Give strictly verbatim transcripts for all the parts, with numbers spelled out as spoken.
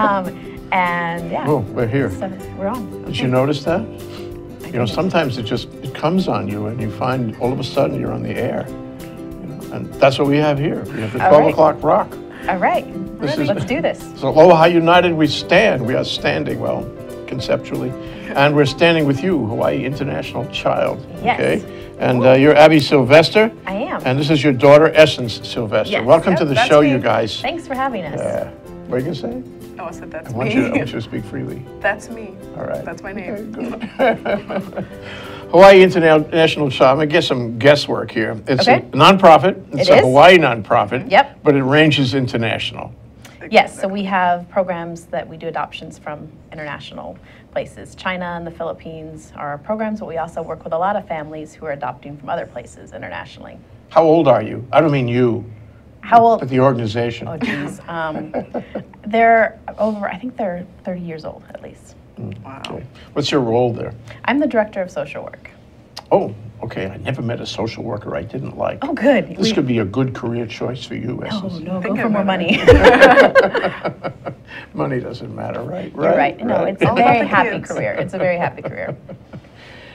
Um, and yeah. Oh, we're here. So we're on. Okay. Did you notice that? You know, sometimes it just it comes on you, and you find all of a sudden you're on the air. You know, and that's what we have here. We have the twelve right. o'clock rock. All right, this really? is, let's do this. So Aloha United We Stand. We are standing, well, conceptually, and we're standing with you, Hawaii International Child. Yes. Okay, and uh, you're Abby Sylvester. I am. And this is your daughter, Essence Sylvester. Yes. Welcome oh, to the show, me. you guys. Thanks for having us. Yeah. What are you gonna say? Oh, I said that's I want me. You, I want you to speak freely. That's me. All right. That's my name. Okay, Hawaii International Child. I'm going to get some guesswork here. It's okay. a nonprofit. It's it a is. Hawaii nonprofit. Yep. But it ranges international. Yes. So we have programs that we do adoptions from international places. China and the Philippines are our programs, but we also work with a lot of families who are adopting from other places internationally. How old are you? I don't mean you. How old? But the organization. Oh, geez. Um, they're over, I think they're thirty years old at least. Mm, wow. Okay. What's your role there? I'm the director of social work. Oh, okay. I never met a social worker I didn't like. Oh, good. This we, could be a good career choice for you, Essence. Oh, no, I go for more money. Money doesn't matter, right? Right. You're right. right. No, it's a very happy career. It's a very happy career.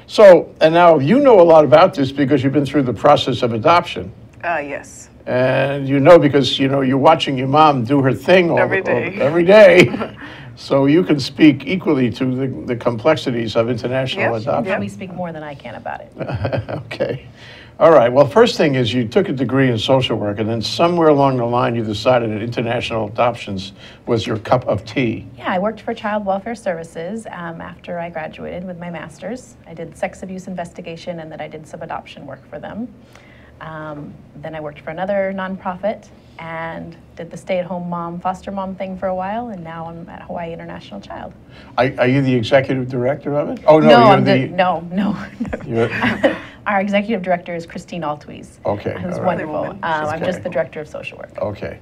So, and now you know a lot about this because you've been through the process of adoption. Uh, yes. And you know because, you know, you're watching your mom do her thing all, every day. All, every day. So you can speak equally to the, the complexities of international yep. adoption. Yep. We speak more than I can about it. Okay. All right. Well, first thing is you took a degree in social work, and then somewhere along the line you decided that international adoptions was your cup of tea. Yeah, I worked for Child Welfare Services um, after I graduated with my master's. I did sex abuse investigation, and then I did some adoption work for them. Um, then I worked for another nonprofit and did the stay-at-home mom, foster mom thing for a while, and now I'm at Hawaii International Child. Are, are you the executive director of it? Oh no, no, you're I'm the, the no, no. You're Our executive director is Christine Altweis. Okay, who's right. wonderful. Um, I'm just the director of social work. Okay,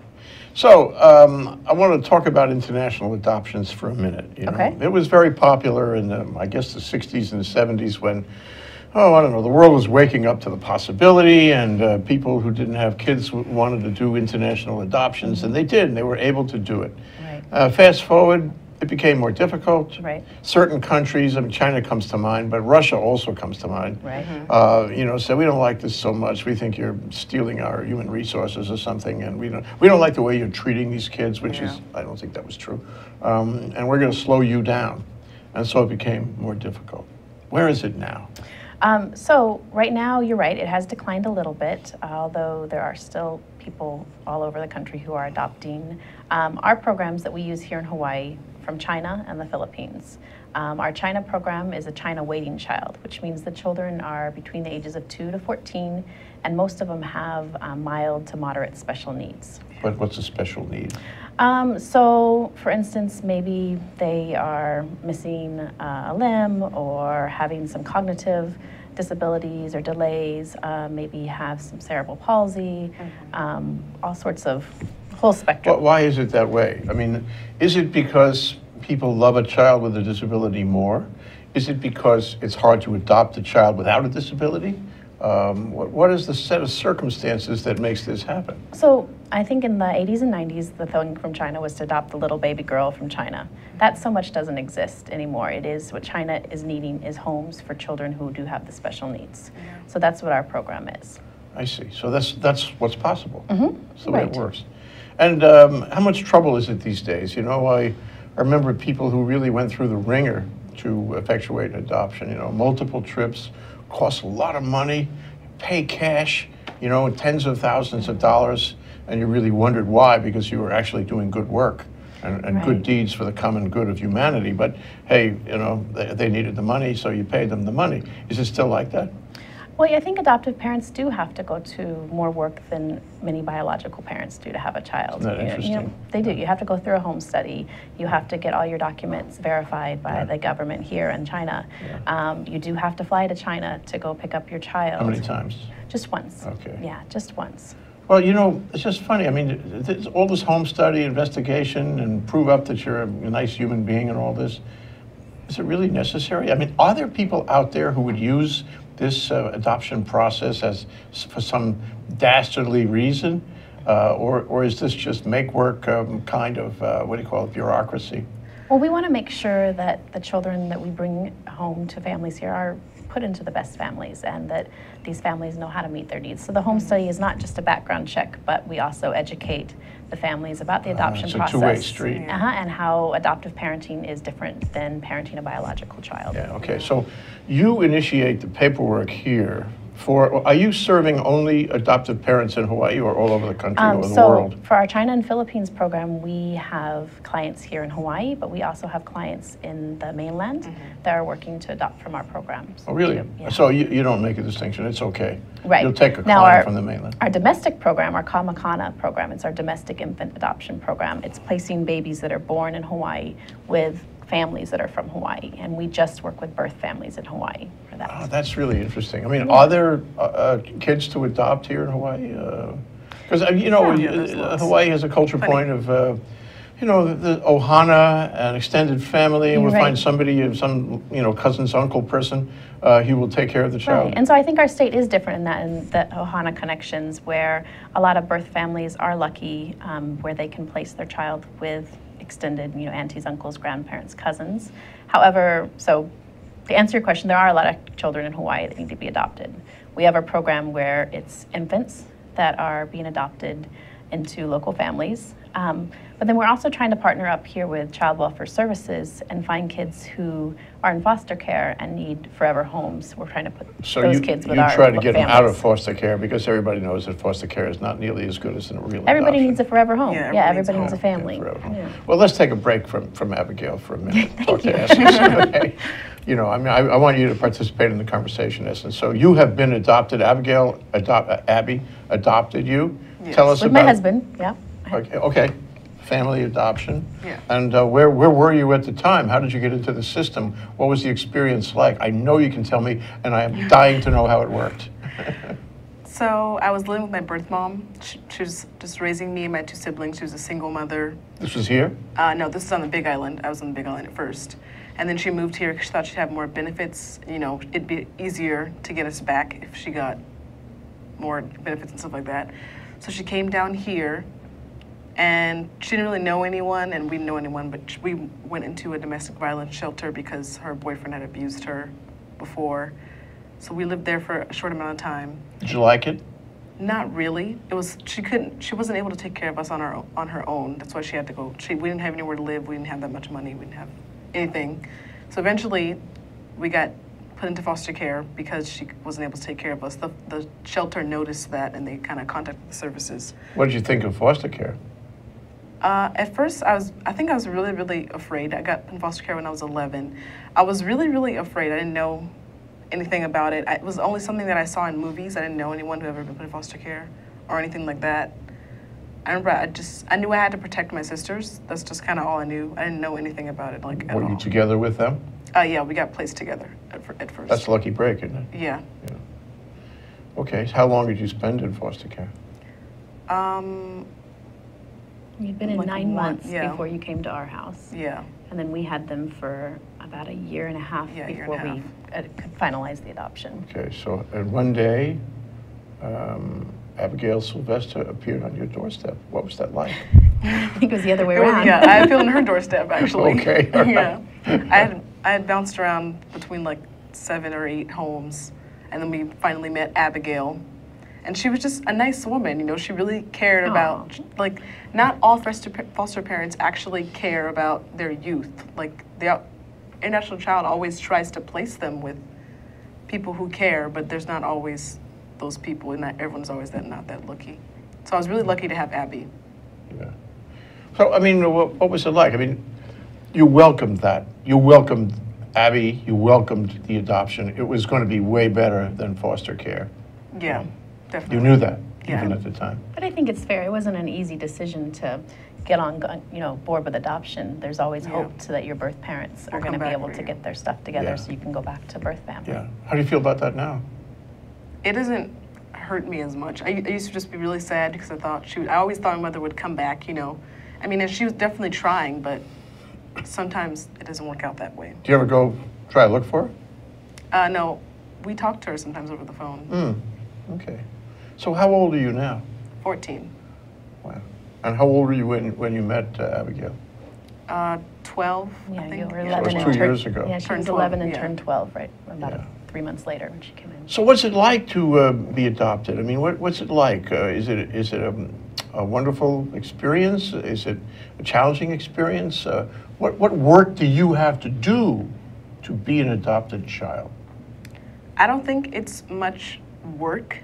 so um, I want to talk about international adoptions for a minute. You know? Okay, it was very popular in um, I guess the sixties and the seventies when. Oh, I don't know, the world was waking up to the possibility, and uh, people who didn't have kids w wanted to do international adoptions, and they did, and they were able to do it. Right. Uh, fast forward, it became more difficult. Right. Certain countries, I mean, China comes to mind, but Russia also comes to mind. Right. Uh, you know, so we don't like this so much. We think you're stealing our human resources or something, and we don't, we don't like the way you're treating these kids, which yeah. is, I don't think that was true. Um, and we're gonna slow you down. And so it became more difficult. Where is it now? Um, so right now, you're right, it has declined a little bit, although there are still people all over the country who are adopting. Um, our programs that we use here in Hawaii from China and the Philippines. Um, our China program is a China waiting child, which means the children are between the ages of two to fourteen, and most of them have um, mild to moderate special needs. But what's a special need? Um, so, for instance, maybe they are missing uh, a limb or having some cognitive disabilities or delays, uh, maybe have some cerebral palsy, um, all sorts of whole spectrum. Well, why is it that way? I mean, is it because people love a child with a disability more? Is it because it's hard to adopt a child without a disability? Um, what, what is the set of circumstances that makes this happen? So I think in the eighties and nineties, the thing from China was to adopt the little baby girl from China. That so much doesn't exist anymore. It is what China is needing is homes for children who do have the special needs. Yeah. So that's what our program is. I see. So that's, that's what's possible. Mm-hmm. That's the right. way it works. And um, how much trouble is it these days? You know, I, I remember people who really went through the ringer to effectuate an adoption, you know, multiple trips, costs a lot of money, pay cash, you know, tens of thousands of dollars, and you really wondered why, because you were actually doing good work and, and right. good deeds for the common good of humanity. But hey, you know, they, they needed the money, so you paid them the money. Is it still like that? Well, yeah, I think adoptive parents do have to go to more work than many biological parents do to have a child. Isn't that interesting? You know, they do. You have to go through a home study. You have to get all your documents verified by yeah. the government here in China. Yeah. Um, you do have to fly to China to go pick up your child. How many times? Just once. Okay. Yeah, just once. Well, you know, it's just funny. I mean, this, all this home study, investigation, and prove up that you're a nice human being and all this, is it really necessary? I mean, are there people out there who would use this uh, adoption process as for some dastardly reason? Uh, or, or is this just make work um, kind of, uh, what do you call it, bureaucracy? Well, we want to make sure that the children that we bring home to families here are put into the best families and that these families know how to meet their needs. So the home study is not just a background check, but we also educate the families about the adoption uh, it's a process. Two-way street. Yeah. Uh-huh, and how adoptive parenting is different than parenting a biological child. Yeah, okay. So you initiate the paperwork here. For, are you serving only adoptive parents in Hawaii or all over the country um, or the so world? So for our China and Philippines program, we have clients here in Hawaii, but we also have clients in the mainland mm-hmm. that are working to adopt from our programs. Oh, really? Yeah. So you, you don't make a distinction. It's okay. Right. You'll take a now client our, from the mainland. Our domestic program, our Kamakana program, it's our domestic infant adoption program. It's placing babies that are born in Hawaii with families that are from Hawaii, and we just work with birth families in Hawaii for that. Oh, that's really interesting. I mean, yeah. are there uh, uh, kids to adopt here in Hawaii? Because, uh, you know, yeah, uh, Hawaii has a culture Funny. point of, uh, you know, the ohana and extended family, and we'll right. find somebody, some, you know, cousin's uncle person, uh, he will take care of the child. Right. And so I think our state is different in that, in the ohana connections, where a lot of birth families are lucky um, where they can place their child with extended, you know, aunties, uncles, grandparents, cousins. However, so to answer your question, there are a lot of children in Hawaii that need to be adopted. We have a program where it's infants that are being adopted into local families. Um, but then we're also trying to partner up here with child welfare services and find kids who are in foster care and need forever homes. We're trying to put so those you, kids with our families. So you try to get families. them out of foster care, because everybody knows that foster care is not nearly as good as a real Everybody adoption. needs a forever home. Yeah, everybody, yeah, everybody needs, needs a family. Yeah, yeah. Well, let's take a break from, from Abigail for a minute. Thank you. Okay. You know, I mean, I, I want you to participate in the conversation, Essence. So you have been adopted. Abigail, adopt, uh, Abby adopted you. Yes. Tell us with about- With my husband, yeah. Okay, okay, family adoption. Yeah. And uh, where, where were you at the time? How did you get into the system? What was the experience like? I know you can tell me, and I am dying to know how it worked. So I was living with my birth mom. She, she was just raising me and my two siblings. She was a single mother. This was here? Uh, no, this is on the Big Island. I was on the Big Island at first. And then she moved here because she thought she'd have more benefits. You know, it'd be easier to get us back if she got more benefits and stuff like that. So she came down here. And she didn't really know anyone, and we didn't know anyone, but we went into a domestic violence shelter because her boyfriend had abused her before. So we lived there for a short amount of time. Did you like it? Not really. It was she couldn't. She wasn't able to take care of us on our on her own. That's why she had to go. She we didn't have anywhere to live. We didn't have that much money. We didn't have anything. So eventually, we got put into foster care because she wasn't able to take care of us. The the shelter noticed that, and they kind of contacted the services. What did you think of foster care? Uh, at first, I was, I think I was really, really afraid. I got in foster care when I was eleven. I was really, really afraid. I didn't know anything about it. I, it was only something that I saw in movies. I didn't know anyone who had ever been put in foster care or anything like that. I remember I just, I knew I had to protect my sisters. That's just kind of all I knew. I didn't know anything about it, like, at all. Were you together with them? Uh, yeah, we got placed together at, at first. That's a lucky break, isn't it? Yeah. Yeah. Okay, how long did you spend in foster care? Um. You'd been in like nine one, months yeah. before you came to our house. Yeah. And then we had them for about a year and a half yeah, before a we half. could finalize the adoption. Okay, so and one day, um, Abigail Sylvester appeared on your doorstep. What was that like? I think it was the other way around. Yeah, I appeared on her doorstep, actually. Okay. Right. Yeah. I had, I had bounced around between like seven or eight homes, and then we finally met Abigail. And she was just a nice woman, you know, she really cared Aww. about, like, not all foster, foster parents actually care about their youth. Like, the International Child always tries to place them with people who care, but there's not always those people, and not everyone's always that not that lucky. So I was really lucky to have Abby. Yeah. So, I mean, what, what was it like? I mean, you welcomed that. You welcomed Abby, you welcomed the adoption. It was going to be way better than foster care. Yeah. Um, Definitely. You knew that, yeah. even at the time. But I think it's fair. It wasn't an easy decision to get on, you know, board with adoption. There's always yeah. hope to that your birth parents we'll are going to be able to you. get their stuff together yeah. so you can go back to birth family. Yeah. How do you feel about that now? It doesn't hurt me as much. I, I used to just be really sad because I thought she would, I always thought my mother would come back, you know. I mean, and she was definitely trying, but sometimes it doesn't work out that way. Do you ever go try to look for her? Uh, no. We talk to her sometimes over the phone. Mm. Okay. So how old are you now? fourteen. Wow. And how old were you when, when you met uh, Abigail? Uh, twelve, yeah, I think. You were eleven. So it was two and years ago. Yeah, she turned was eleven twelve, and yeah. turned twelve, right? About yeah. three months later when she came in. So what's it like to uh, be adopted? I mean, what, what's it like? Uh, is it, is it a, a wonderful experience? Is it a challenging experience? Uh, what, what work do you have to do to be an adopted child? I don't think it's much work.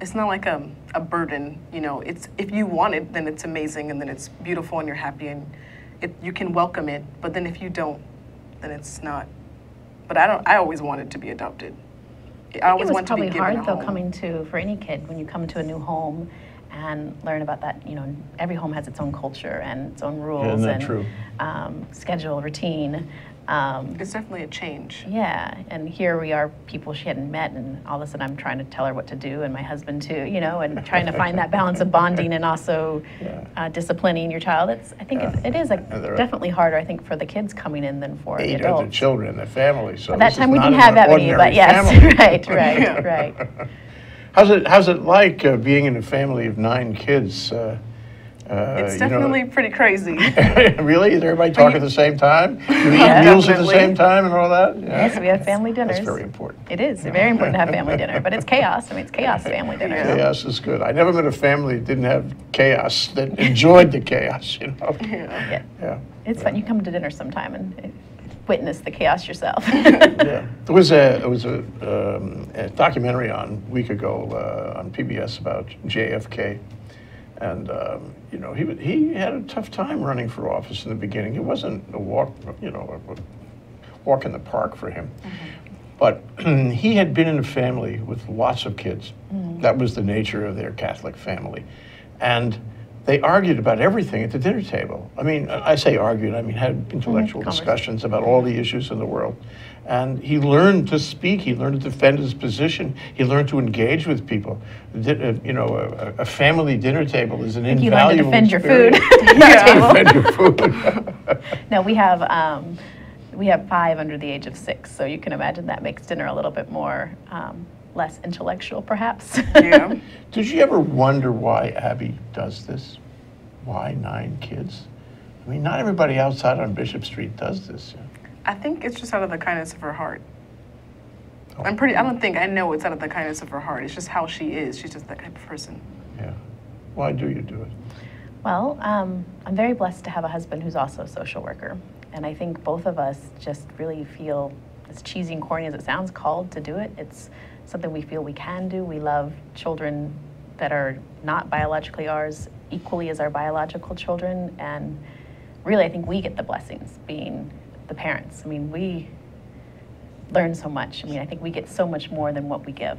It's not like a, a burden, you know. It's, if you want it, then it's amazing, and then it's beautiful, and you're happy, and it, you can welcome it. But then if you don't, then it's not. But I don't. I always wanted to be adopted. I always wanted to be given a home. It was probably hard, though, coming to, for any kid, when you come to a new home and learn about that. You know, every home has its own culture and its own rules and um, schedule, routine. Um, it's definitely a change. Yeah, and here we are, people she hadn't met, and all of a sudden I'm trying to tell her what to do, and my husband too, you know, and trying to find that balance of bonding and also yeah. uh, disciplining your child. It's, I think yeah. it's, it is a, definitely harder, I think, for the kids coming in than for the adults. The children, the family. So at that time we didn't have that many, but yes, right, right, yeah. right. How's it, how's it like uh, being in a family of nine kids? Uh, Uh, it's definitely you know, pretty crazy. Really? Is everybody talking you, at the same time? Do you yeah, eat meals definitely. at the same time and all that? Yeah. Yes, we have family dinners. That's very important. It is yeah. very important to have family dinner, but it's chaos. I mean, it's chaos family dinner. Chaos is good. I never met a family that didn't have chaos, that enjoyed the chaos, you know? Yeah. yeah. yeah. It's yeah. fun. You come to dinner sometime and witness the chaos yourself. yeah. There was, a, there was a, um, a documentary on a week ago uh, on P B S about J F K. And, um, you know, he, he had a tough time running for office in the beginning. It wasn't a walk, you know, a walk in the park for him. Mm-hmm. But he had been in a family with lots of kids. Mm-hmm. That was the nature of their Catholic family. And they argued about everything at the dinner table. I mean, I say argued, I mean, had intellectual mm-hmm. discussions about all the issues in the world. And he learned to speak, he learned to defend his position, he learned to engage with people. Did, uh, you know, a, a family dinner table is an invaluable experience. You learned to defend your food. yeah, defend your food. No, we have, um, we have five under the age of six, so you can imagine that makes dinner a little bit more, um, less intellectual, perhaps. Yeah. Did you ever wonder why Abby does this? Why nine kids? I mean, not everybody outside on Bishop Street does this. Yeah. I think it's just out of the kindness of her heart. Oh. I'm pretty, I don't think, I know it's out of the kindness of her heart. It's just how she is. She's just that kind of person. Yeah. Why do you do it? Well, um, I'm very blessed to have a husband who's also a social worker. And I think both of us just really feel, as cheesy and corny as it sounds, called to do it. It's something we feel we can do. We love children that are not biologically ours equally as our biological children. And really, I think we get the blessings being the parents. I mean, we learn so much. I mean, I think we get so much more than what we give.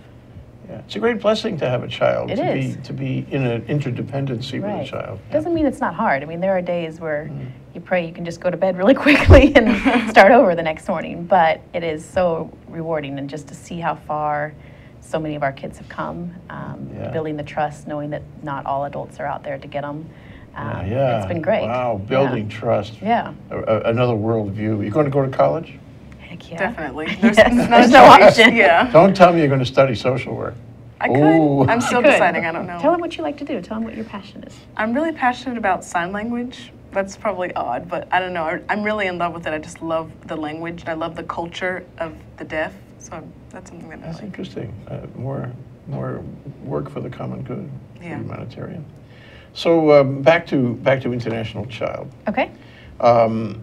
Yeah, it's a great blessing to have a child. It to is. Be, to be in an interdependency right. with a child. It doesn't mean it's not hard. I mean, there are days where mm-hmm. you pray you can just go to bed really quickly and start over the next morning, but it is so rewarding, and just to see how far so many of our kids have come, um, yeah. building the trust, knowing that not all adults are out there to get them. Um, yeah, it's been great. Wow, building yeah. trust. Yeah. A, a, another worldview. You're going to go to college? Heck yeah. Definitely. There's, yes. no, there's no option. Yeah. Don't tell me you're going to study social work. I Ooh. could. I'm still could. deciding. I don't know. Tell them what you like to do. Tell them what your passion is. I'm really passionate about sign language. That's probably odd, but I don't know. I'm really in love with it. I just love the language. I love the culture of the deaf. So that's something that I that's like. interesting. Uh, more, more work for the common good, yeah. for humanitarian. So um, back to back to International Child. Okay. Um,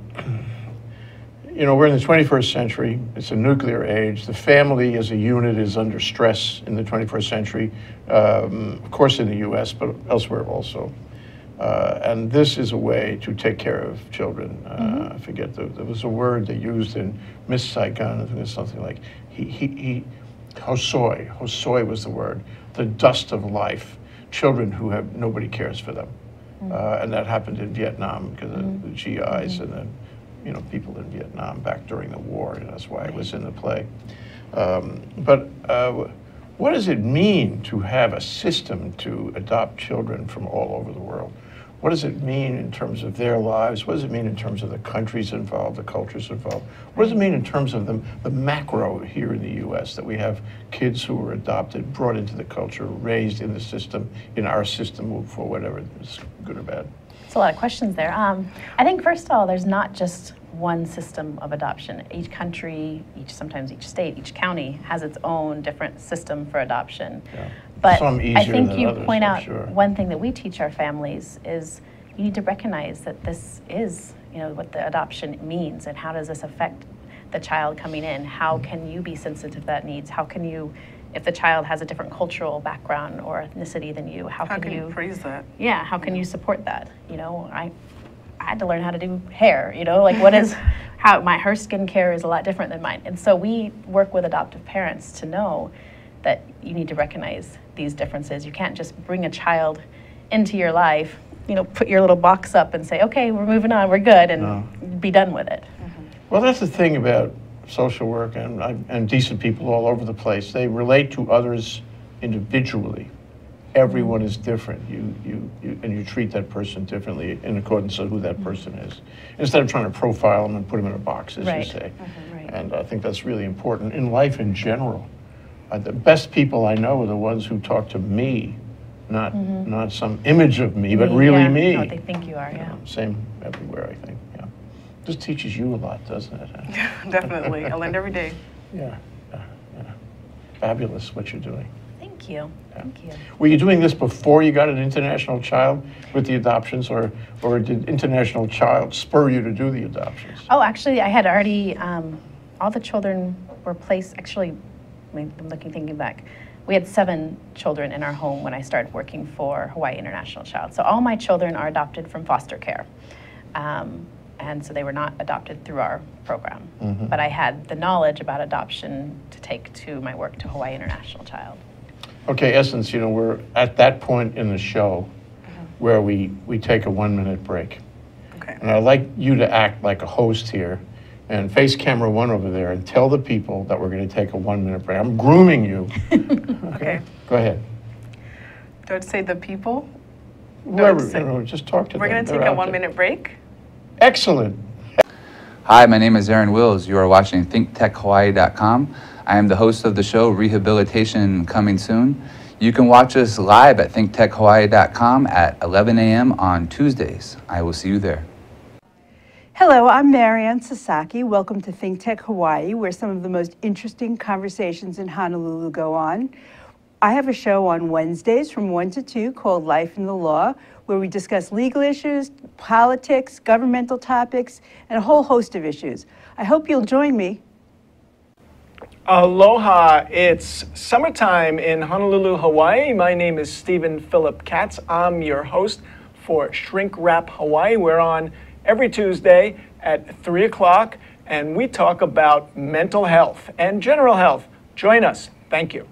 you know, we're in the twenty-first century. It's a nuclear age. The family as a unit is under stress in the twenty-first century, um, of course in the U S, but elsewhere also. Uh, and this is a way to take care of children. Uh, mm-hmm. I forget, the, there was a word they used in Miss Saigon, I think it was something like, he, he, he, hosoi, hosoi was the word, the dust of life. Children who have nobody cares for them, mm-hmm. uh, and that happened in Vietnam because mm-hmm. of the G Is mm-hmm. and the, you know, people in Vietnam back during the war. And that's why right. it was in the play. Um, but uh, what does it mean to have a system to adopt children from all over the world? What does it mean in terms of their lives? What does it mean in terms of the countries involved, the cultures involved? What does it mean in terms of the, the macro here in the U S, that we have kids who were adopted, brought into the culture, raised in the system, in our system, for whatever is good or bad? It's a lot of questions there. Um, I think, first of all, there's not just one system of adoption. Each country, each sometimes each state, each county has its own different system for adoption. Yeah. But Some easier I think than you others, point out sure. one thing that we teach our families is you need to recognize that this is, you know, what the adoption means and how does this affect the child coming in? How can you be sensitive to that needs? How can you, if the child has a different cultural background or ethnicity than you, how, how can, can you praise that? Yeah, how can you support that? You know, I. I had to learn how to do hair, you know, like what is, how my, her skincare is a lot different than mine. And so we work with adoptive parents to know that you need to recognize these differences. You can't just bring a child into your life, you know, put your little box up and say, okay, we're moving on, we're good, and no. be done with it. Mm-hmm. Well, that's the thing about social work and, and decent people all over the place. They relate to others individually. Everyone is different, you, you, you, and you treat that person differently in accordance with who that person is, instead of trying to profile them and put them in a box, as right. you say. Mm-hmm, right. And I think that's really important in life in general. Uh, the best people I know are the ones who talk to me, not mm-hmm. not some image of me, but me, really yeah. me. What they think you are, you yeah. know, same everywhere, I think, yeah. This teaches you a lot, doesn't it? Huh? Definitely, I learn every day. Yeah. Yeah, yeah, fabulous what you're doing. Thank you. Yeah. Thank you. Were you doing this before you got an international child with the adoptions, or, or did international child spur you to do the adoptions? Oh, actually, I had already, um, all the children were placed, actually, I'm looking, thinking back, we had seven children in our home when I started working for Hawaii International Child. So all my children are adopted from foster care. Um, and so they were not adopted through our program. Mm-hmm. But I had the knowledge about adoption to take to my work to Hawaii International Child. Okay, Essence, you know, we're at that point in the show mm-hmm. where we, we take a one-minute break. Okay. And I'd like you to act like a host here and face camera one over there and tell the people that we're going to take a one-minute break. I'm grooming you. okay. okay. Go ahead. Don't say the people? Whoever, say, you know, just talk to we're them. We're going to take They're a one-minute break? Excellent. Hi, my name is Aaron Wills. You are watching think tech hawaii dot com. I am the host of the show, Rehabilitation, coming soon. You can watch us live at think tech hawaii dot com at eleven a m on Tuesdays. I will see you there. Hello, I'm Marianne Sasaki. Welcome to ThinkTech Hawaii, where some of the most interesting conversations in Honolulu go on. I have a show on Wednesdays from one to two called Life in the Law, where we discuss legal issues, politics, governmental topics, and a whole host of issues. I hope you'll join me. Aloha, it's summertime in Honolulu, Hawaii. My name is Stephen Philip Katz. I'm your host for Shrink Rap Hawaii. We're on every Tuesday at three o'clock, and we talk about mental health and general health. Join us. Thank you.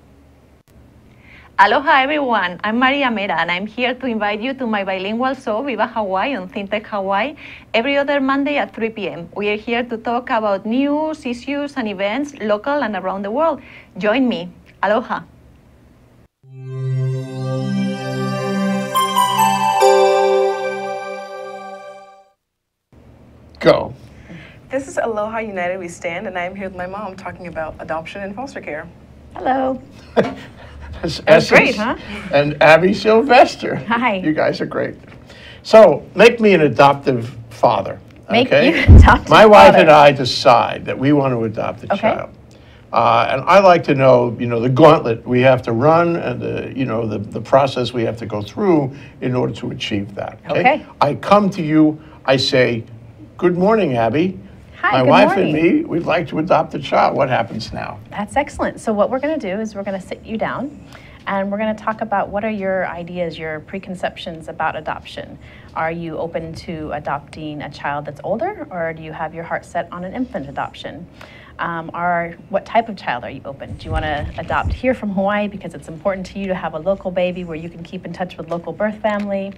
Aloha, everyone. I'm Maria Mera, and I'm here to invite you to my bilingual show, Viva Hawaii, on ThinkTech Hawaii, every other Monday at three p m We are here to talk about news, issues, and events, local and around the world. Join me. Aloha. Go. This is Aloha United We Stand, and I'm here with my mom talking about adoption and foster care. Hello. That's great, huh? And Abby Sylvester. Hi. You guys are great. So, make me an adoptive father. Make okay? you an adoptive My father. wife and I decide that we want to adopt a okay. child. Uh, and I like to know, you know, the gauntlet we have to run and, the, you know, the, the process we have to go through in order to achieve that. Okay. okay. I come to you, I say, good morning, Abby. Hi, My wife morning. and me, we'd like to adopt a child. What happens now? That's excellent. So what we're going to do is we're going to sit you down and we're going to talk about what are your ideas, your preconceptions about adoption. Are you open to adopting a child that's older, or do you have your heart set on an infant adoption? Um, are, what type of child are you open? Do you want to adopt here from Hawaii because it's important to you to have a local baby where you can keep in touch with local birth family?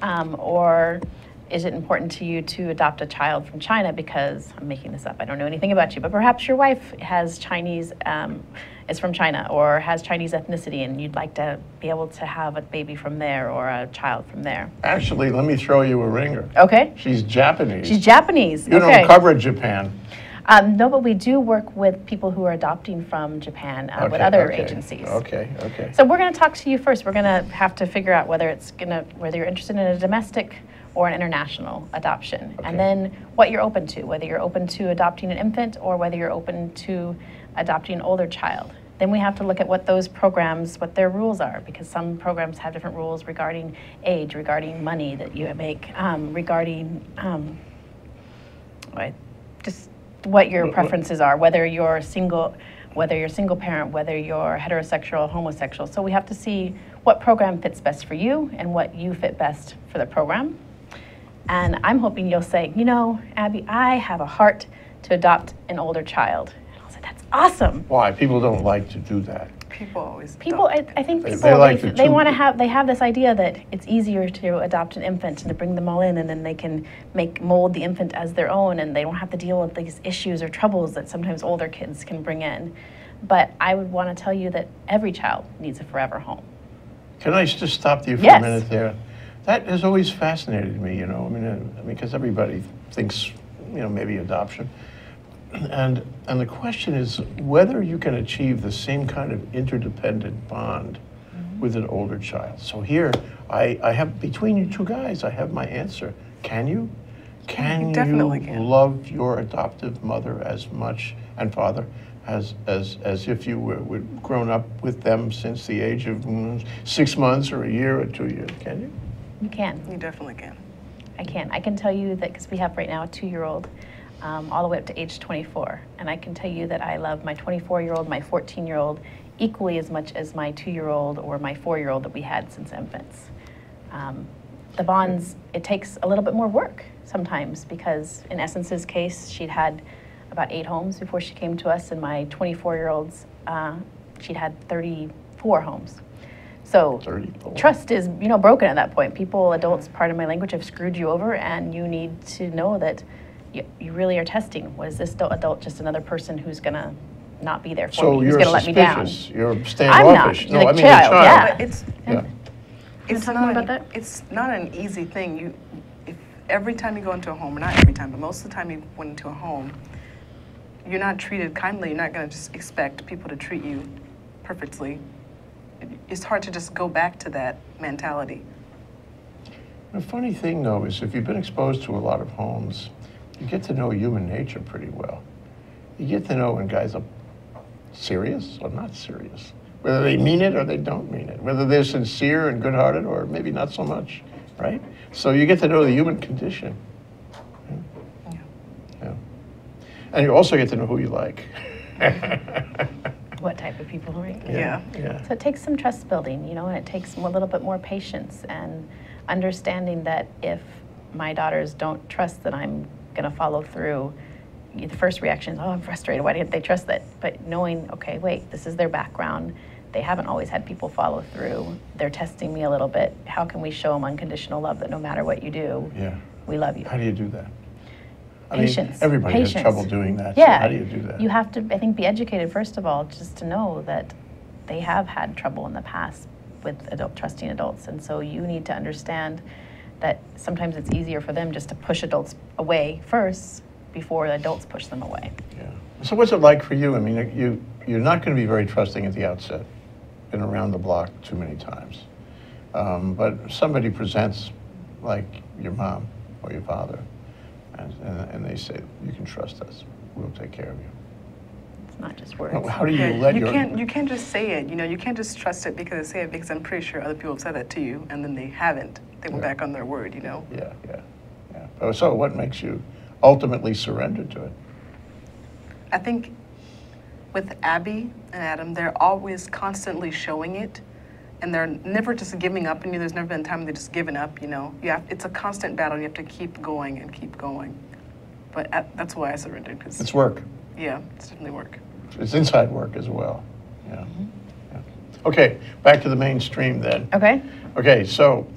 Um, or is it important to you to adopt a child from China? Because I'm making this up, I don't know anything about you, but perhaps your wife has Chinese, um, is from China or has Chinese ethnicity, and you'd like to be able to have a baby from there or a child from there. Actually, let me throw you a ringer. Okay. She's Japanese. She's Japanese. You okay. Don't cover Japan. Um, no, but we do work with people who are adopting from Japan uh, okay, with other okay. agencies. Okay, okay. So we're going to talk to you first. We're going to have to figure out whether it's going to whether you're interested in a domestic or an international adoption, okay. and then what you're open to, whether you're open to adopting an infant or whether you're open to adopting an older child. Then we have to look at what those programs, what their rules are, because some programs have different rules regarding age, regarding money that you make, um, regarding um, just what your preferences are, whether you're single, whether you're single parent, whether you're heterosexual, homosexual. So we have to see what program fits best for you and what you fit best for the program. And I'm hoping you'll say, you know, Abby, I have a heart to adopt an older child. And I'll say, that's awesome. Why? People don't like to do that. People always people. I, I think people they, they, like they, they want to have they have this idea that it's easier to adopt an infant and to bring them all in, and then they can make mold the infant as their own, and they don't have to deal with these issues or troubles that sometimes older kids can bring in. But I would want to tell you that every child needs a forever home. Can I just stop you for yes. a minute there? That has always fascinated me. You know, I mean, I mean, because everybody thinks, you know, maybe adoption. And, and the question is whether you can achieve the same kind of interdependent bond mm-hmm. with an older child. So here, I, I have, between you two guys, I have my answer. Can you? Can you, definitely you can. love your adoptive mother as much, and father, as, as, as if you were, were grown up with them since the age of mm, six months or a year or two years? Can you? You can. You definitely can. I can. I can tell you that because we have right now a two-year-old. Um, all the way up to age twenty-four. And I can tell you that I love my twenty-four-year-old, my fourteen-year-old equally as much as my two-year-old or my four-year-old that we had since infants. Um, the bonds, it takes a little bit more work sometimes because in Essence's case, she'd had about eight homes before she came to us, and my twenty-four-year-old's, uh, she'd had thirty-four homes. So thirty-four. Trust is, you know, broken at that point. People, adults, pardon my language, have screwed you over, and you need to know that You, you really are testing. Was this adult just another person who's going to not be there for so me, who's going to let me down? So you're suspicious. You're standoffish. I'm not. No, like I mean, child. Child. Yeah. But it's, yeah. It's, not about that? it's not an easy thing. You, if every time you go into a home, not every time, but most of the time you went into a home, you're not treated kindly. You're not going to just expect people to treat you perfectly. It's hard to just go back to that mentality. The funny thing, though, is if you've been exposed to a lot of homes, you get to know human nature pretty well. You get to know when guys are serious or not serious, whether they mean it or they don't mean it, whether they're sincere and good-hearted or maybe not so much, right? So you get to know the human condition. Yeah. Yeah. And you also get to know who you like. What type of people, right? Yeah. Yeah. Yeah. So it takes some trust building, you know, and it takes a little bit more patience and understanding that if my daughters don't trust that I'm going to follow through, the first reaction is, oh, I'm frustrated, why didn't they trust that? But knowing, okay, wait, this is their background, they haven't always had people follow through, they're testing me a little bit, how can we show them unconditional love that no matter what you do, yeah. we love you? How do you do that? I Patience. Mean, everybody Patience. Has trouble doing that, yeah. so how do you do that? You have to, I think, be educated, first of all, just to know that they have had trouble in the past with adult trusting adults, and so you need to understand that sometimes it's easier for them just to push adults away first before the adults push them away. Yeah. So what's it like for you? I mean, you, you're not going to be very trusting at the outset. Been around the block too many times. Um, but somebody presents, like your mom or your father, and, and, and they say, you can trust us. We'll take care of you. It's not just words. How, how do you let you your... Can't, you can't just say it. You know, you can't just trust it because they say it, because I'm pretty sure other people have said that to you, and then they haven't. They went yeah. back on their word, you know? Yeah, yeah, yeah. Oh, so what makes you ultimately surrender to it? I think with Abby and Adam, they're always constantly showing it, and they're never just giving up on you. There's never been a time they've just given up, you know? You have, it's a constant battle, and you have to keep going and keep going. But I, that's why I surrendered. Cause it's work. Yeah, it's definitely work. It's inside work as well, yeah. Mm-hmm. yeah. Okay, back to the mainstream then. Okay. Okay, so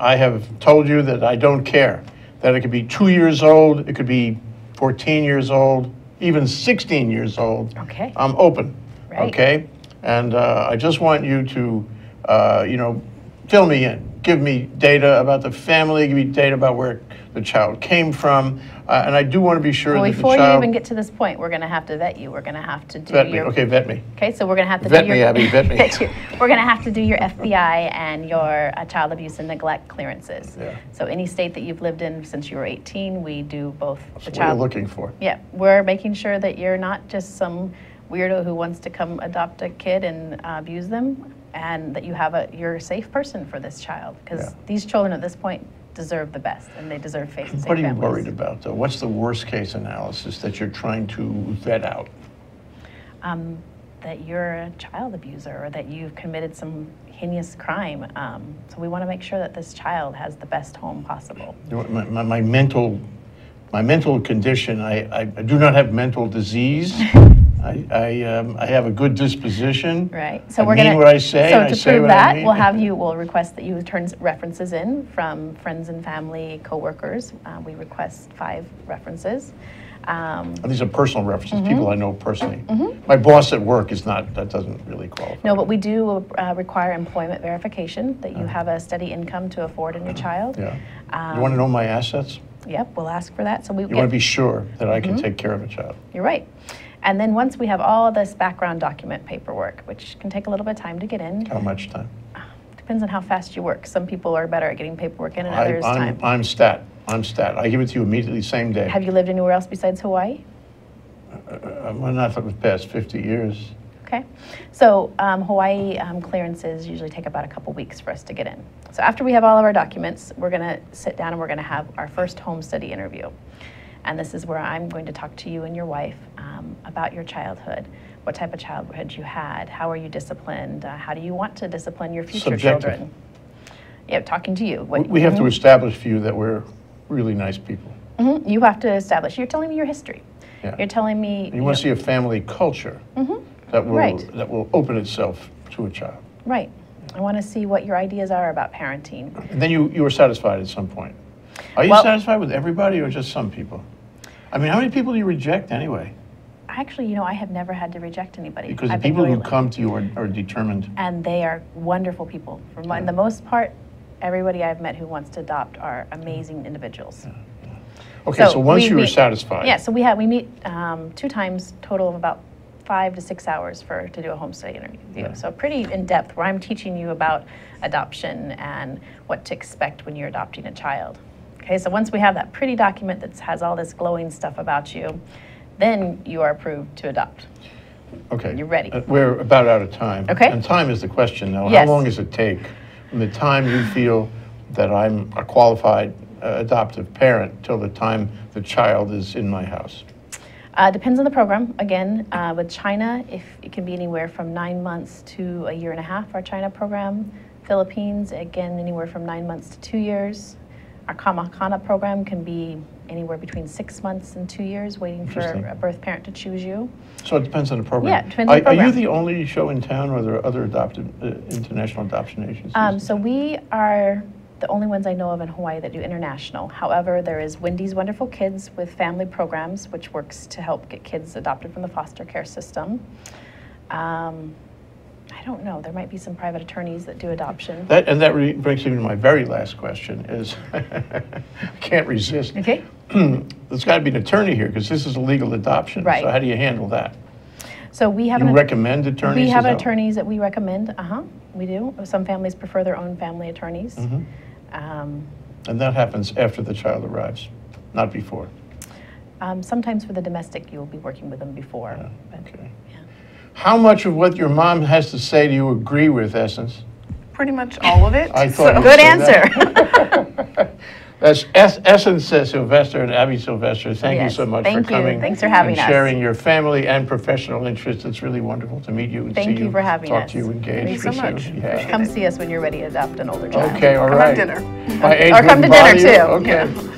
I have told you that I don't care. that it could be two years old, it could be fourteen years old, even sixteen years old. Okay. I'm open. Right. Okay. And uh, I just want you to, uh, you know, fill me in. Give me data about the family. Give me data about where the child came from. Uh, and I do want to be sure well, that the child... Before you even get to this point, we're going to have to vet you. We're going to have to do vet your... Me. Okay, vet me. Okay, so we're going to have to vet do your... Vet me, Abby, vet me. vet you. We're going to have to do your F B I and your uh, child abuse and neglect clearances. Yeah. So any state that you've lived in since you were eighteen, we do both. That's the what child... we're looking for. Yeah, we're making sure that you're not just some weirdo who wants to come adopt a kid and uh, abuse them, and that you have a you're a safe person for this child, because yeah. these children at this point deserve the best, and they deserve safe families. What are you worried about, though? What's the worst case analysis that you're trying to vet out? Um, that you're a child abuser, or that you've committed some heinous crime. Um, so we want to make sure that this child has the best home possible. You know, my, my, my mental, my mental condition. I, I, I do not have mental disease. I, I, um, I have a good disposition. Right. So I we're mean gonna, what I say. So to I say prove what that, I mean. we'll have you. We'll request that you turn references in from friends and family, coworkers. Uh, we request five references. Um, and these are personal references, mm-hmm. people I know personally. Mm-hmm. My boss at work is not. That doesn't really qualify. No, but we do uh, require employment verification that you uh-huh. have a steady income to afford a new uh-huh. child. Yeah. Um, you want to know my assets? Yep. We'll ask for that. So we. You want to be sure that I can mm-hmm. take care of a child. You're right. And then once we have all this background document paperwork, which can take a little bit of time to get in. How much time? Depends on how fast you work. Some people are better at getting paperwork in, and I, others I'm, time. I'm stat. I'm stat. I give it to you immediately, same day. Have you lived anywhere else besides Hawaii? Uh, I'm not for the past fifty years. Okay. So um, Hawaii um, clearances usually take about a couple weeks for us to get in. So after we have all of our documents, we're going to sit down and we're going to have our first home study interview. And this is where I'm going to talk to you and your wife um, about your childhood, what type of childhood you had, how are you disciplined, uh, how do you want to discipline your future Subjective. children? Yeah, talking to you. What, we have mm-hmm. to establish for you that we're really nice people. Mm-hmm. You have to establish. You're telling me your history. Yeah. You're telling me. And you, you want know, to see a family culture mm-hmm. that will right. that will open itself to a child. Right. I want to see what your ideas are about parenting. And then you you were satisfied at some point. Are you well, satisfied with everybody or just some people? I mean, how many people do you reject anyway? Actually, you know, I have never had to reject anybody. Because I've the people who come to you are, are determined. And they are wonderful people. For yeah. the most part, everybody I've met who wants to adopt are amazing individuals. Yeah. Yeah. Okay, so, so once we, you were we, satisfied. Yeah, so we, have, we meet um, two times, total of about five to six hours for to do a home study interview. Yeah. So pretty in-depth, where I'm teaching you about adoption and what to expect when you're adopting a child. Okay, so once we have that pretty document that has all this glowing stuff about you, then you are approved to adopt. Okay. You're ready. Uh, we're about out of time. Okay. And time is the question now. Yes. How long does it take from the time you feel that I'm a qualified uh, adoptive parent till the time the child is in my house? Uh, depends on the program. Again, uh, with China, if it can be anywhere from nine months to a year and a half, our China program. Philippines, again, anywhere from nine months to two years. Our Kamakana program can be anywhere between six months and two years, waiting for a birth parent to choose you. So it depends on the program. Yeah, it depends on the program. Are you the only show in town, or are there other adoptive, uh, international adoption agencies? Um, so we are the only ones I know of in Hawaii that do international. However, there is Wendy's Wonderful Kids with Family Programs, which works to help get kids adopted from the foster care system. Um, I don't know. There might be some private attorneys that do adoption. That, and that re brings me to my very last question is, I can't resist. Okay. There's got to be an attorney here, because this is a legal adoption. Right. So how do you handle that? So we have you an, recommend attorneys? We have attorneys that we recommend. Uh-huh. We do. Some families prefer their own family attorneys. Mm-hmm. um, and that happens after the child arrives, not before? Um, sometimes for the domestic, you'll be working with them before. Yeah. But, okay. Yeah. How much of what your mom has to say do you agree with, Essence? Pretty much all of it. I thought so. Good answer. That. That's es Essence Sylvester and Abby Sylvester. Thank yes. you so much Thank for coming. You. Thanks for having and us. Sharing your family and professional interests. It's really wonderful to meet you and Thank see you. Thank you for having talk us. Talk to you, engage. Thanks so much. Yeah. Come see us when you're ready to adopt an older child. Okay, all right. Come to dinner. My age or come to dinner, too. Okay. Yeah.